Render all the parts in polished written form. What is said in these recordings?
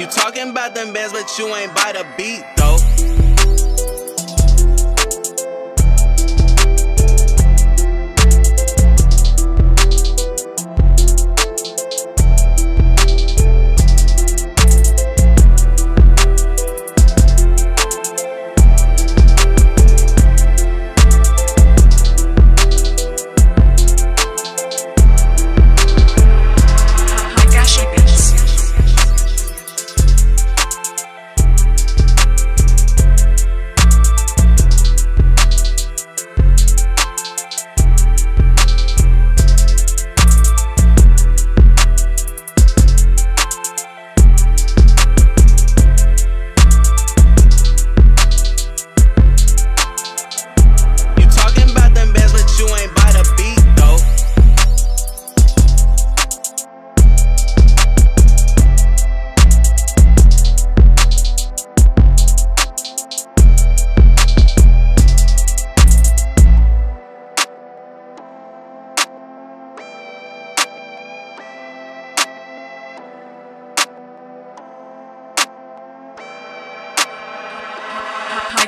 You talking about them bands, but you ain't by the beat though.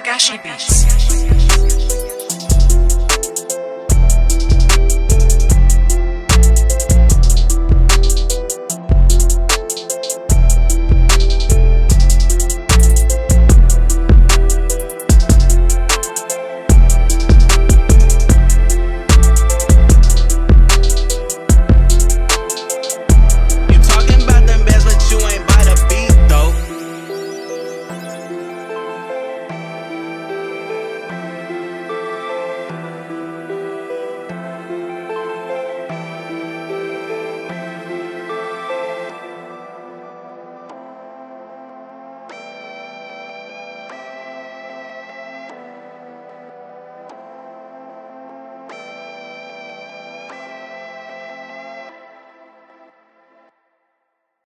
Gashi beats.